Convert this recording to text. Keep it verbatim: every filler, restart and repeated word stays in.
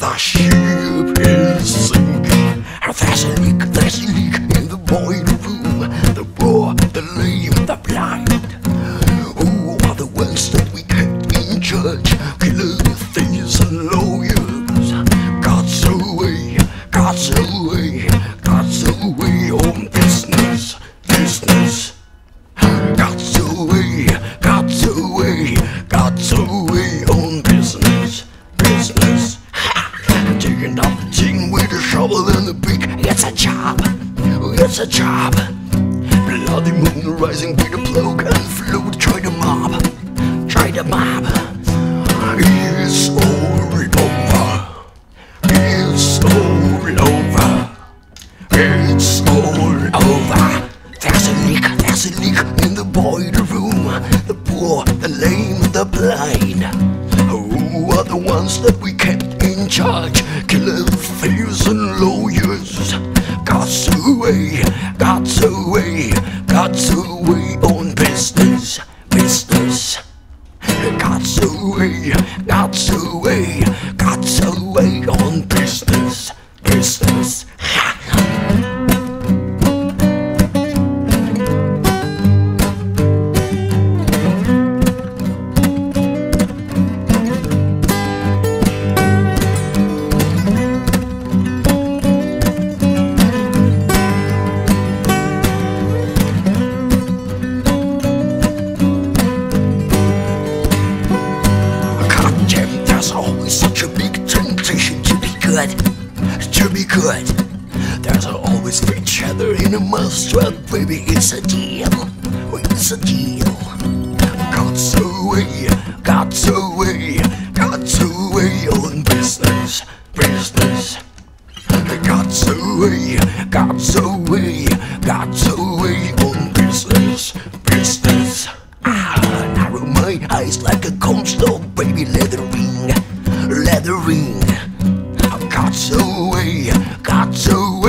The ship is sinking, there's a leak, there's a leak in the boiler room. The poor, the lame, the blind, who are the ones that we kept in church? Killer, thieves and lawyers. God's away, God's away, God's away on business, business. God's away, God's away, God's away on business, business. Digging up, digging with a shovel and a pick. It's a job, it's a job. Bloody moon rising with a cloak and flute. Try the mob, try the mob. It's all over, it's all over, it's all over. There's a leak, there's a leak in the boiler room. The poor, the lame, the blind, who are the ones that we kept in charge? Killer, thieves and lawyers. God's away, God's away, God's away on business, business. God's away, God's away, God's away on business, business. Such a big temptation to be good, to be good. There's always each other in a mousetrap, baby. It's a deal, it's a deal. God's away, God's away, God's away on business, business. God's away, God's away, God's away on business, business. Ah, narrow my eyes like a cornstalk, baby. Let it ring. Leathering, God's away, God's away.